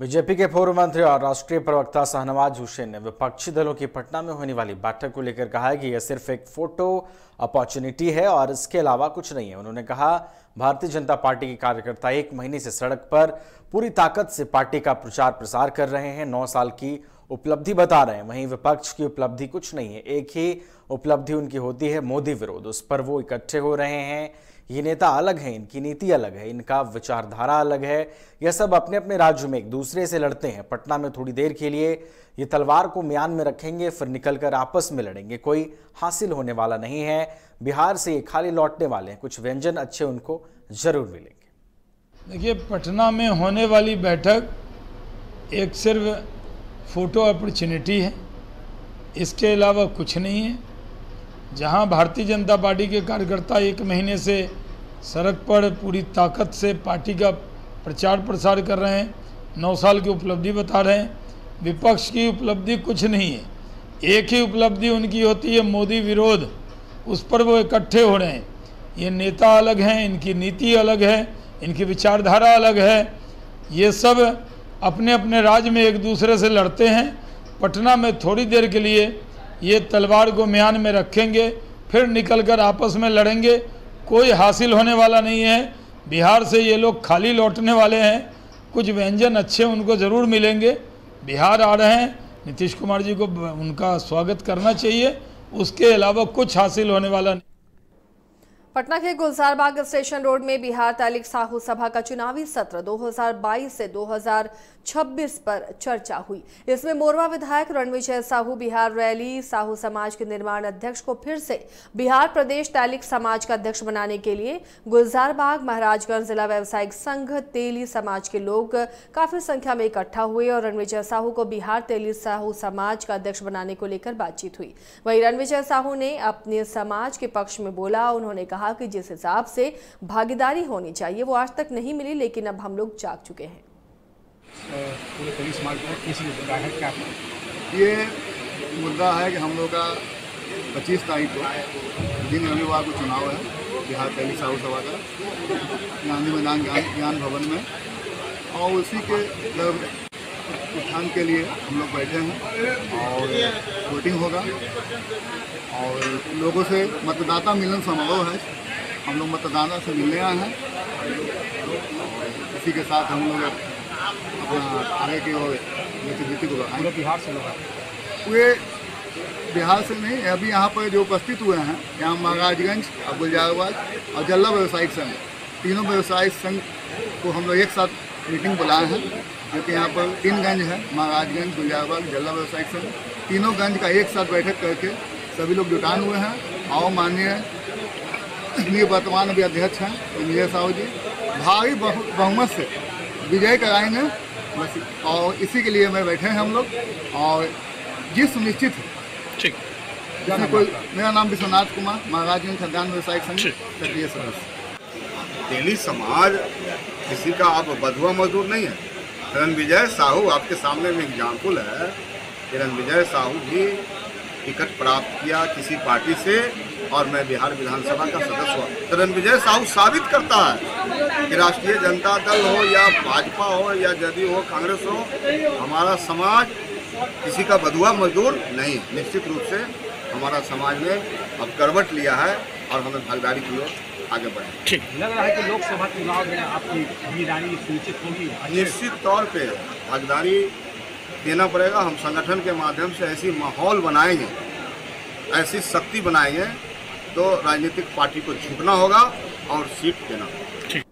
BJP के पूर्व मंत्री और राष्ट्रीय प्रवक्ता शाहनवाज हुसैन ने विपक्षी दलों की पटना में होने वाली बैठक को लेकर कहा है कि यह सिर्फ एक फोटो अपॉर्चुनिटी है और इसके अलावा कुछ नहीं है। उन्होंने कहा, भारतीय जनता पार्टी के कार्यकर्ता एक महीने से सड़क पर पूरी ताकत से पार्टी का प्रचार प्रसार कर रहे हैं, 9 साल की उपलब्धि बता रहे हैं। वहीं विपक्ष की उपलब्धि कुछ नहीं है, एक ही उपलब्धि उनकी होती है मोदी विरोध, उस पर वो इकट्ठे हो रहे हैं। ये नेता अलग हैं, इनकी नीति अलग है, इनका विचारधारा अलग है, यह सब अपने अपने राज्य में एक दूसरे से लड़ते हैं। पटना में थोड़ी देर के लिए ये तलवार को म्यान में रखेंगे, फिर निकलकर आपस में लड़ेंगे, कोई हासिल होने वाला नहीं है। बिहार से ये खाली लौटने वाले हैं, कुछ व्यंजन अच्छे उनको जरूर मिलेंगे। देखिए, पटना में होने वाली बैठक एक सिर्फ फोटो अपॉर्चुनिटी है, इसके अलावा कुछ नहीं है। जहां भारतीय जनता पार्टी के कार्यकर्ता एक महीने से सड़क पर पूरी ताकत से पार्टी का प्रचार प्रसार कर रहे हैं, 9 साल की उपलब्धि बता रहे हैं, विपक्ष की उपलब्धि कुछ नहीं है। एक ही उपलब्धि उनकी होती है मोदी विरोध, उस पर वो इकट्ठे हो रहे हैं। ये नेता अलग हैं, इनकी नीति अलग है, इनकी विचारधारा अलग है, ये सब अपने अपने राज्य में एक दूसरे से लड़ते हैं। पटना में थोड़ी देर के लिए ये तलवार को म्यान में रखेंगे, फिर निकलकर आपस में लड़ेंगे, कोई हासिल होने वाला नहीं है। बिहार से ये लोग खाली लौटने वाले हैं, कुछ व्यंजन अच्छे उनको ज़रूर मिलेंगे। बिहार आ रहे हैं, नीतीश कुमार जी को उनका स्वागत करना चाहिए, उसके अलावा कुछ हासिल होने वाला नहीं। पटना के गुलजारबाग स्टेशन रोड में बिहार तैलिक साहू सभा का चुनावी सत्र 2022 से 2026 पर चर्चा हुई। इसमें मोरवा विधायक रणविजय साहू बिहार रैली, साहू समाज के निर्माण अध्यक्ष को फिर से बिहार प्रदेश तैलिक समाज का अध्यक्ष बनाने के लिए गुलजारबाग, महाराजगंज जिला व्यावसायिक संघ, तेली समाज के लोग काफी संख्या में इकट्ठा हुए और रणविजय साहू को बिहार तेली साहू समाज का अध्यक्ष बनाने को लेकर बातचीत हुई। वहीं रणविजय साहू ने अपने समाज के पक्ष में बोला। उन्होंने कहा कि जिस हिसाब से भागीदारी होनी चाहिए वो आज तक नहीं मिली, लेकिन अब हम लोग जाग चुके हैं। ये मुद्दा है कि हम लोग का 25 तारीख को दिन रविवार को चुनाव है बिहार तैलिक साहू सभा का, गांधी मैदान ज्ञान भवन में, और उसी के उत्थान के लिए हम लोग बैठे हैं और वोटिंग होगा और लोगों से मतदाता मिलन समारोह है। हम लोग मतदाता से मिलने आए हैं, इसी के साथ हम लोग अपना आगे की ओर गतिविधि को बढ़ाएंगे। बिहार से लोग पूरे बिहार से नहीं, अभी यहाँ पर जो उपस्थित हुए हैं, यहाँ महाराजगंज और गुलजारबाग और जिला व्यावसायिक संघ, तीनों व्यावसायिक संघ को हम लोग एक साथ मीटिंग बुलाए हैं, क्योंकि यहाँ पर 3 गंज है, महाराजगंज, गुलजारबाग, जिला व्यावसायिक संघ, तीनों गंज का एक साथ बैठक करके सभी लोग जुटान हुए हैं। और माननीय वर्तमान अभी अध्यक्ष हैं इंद्रिया साहू जी भारी बहुमत से विजय कराएंगे, और इसी के लिए मैं बैठे हैं हम लोग। और ये सुनिश्चित है, ठीक, मेरा नाम विश्वनाथ कुमार, महाराजगंज खाद्यान्न व्यावसायिक संघ सक्रिय सदस्य। तेली समाज किसी का आप बधुआ मजदूर नहीं है। रणविजय साहू आपके सामने में एग्जाम्पल है कि रणविजय साहू भी टिकट प्राप्त किया किसी पार्टी से और मैं बिहार विधानसभा का सदस्य हुआ। तो रणविजय साहू साबित करता है कि राष्ट्रीय जनता दल हो या भाजपा हो या जदयू हो, कांग्रेस हो, हमारा समाज किसी का बधुआ मजदूर नहीं। निश्चित रूप से हमारा समाज ने अब करवट लिया है और हमें भागीदारी की ओर आगे बढ़े। लग रहा है कि लोकसभा चुनाव में आपकी भागीदारी सुनिश्चित होगी। निश्चित तौर पे भागीदारी देना पड़ेगा। हम संगठन के माध्यम से ऐसी माहौल बनाएंगे, ऐसी शक्ति बनाएंगे तो राजनीतिक पार्टी को झुकना होगा और सीट देना होगा।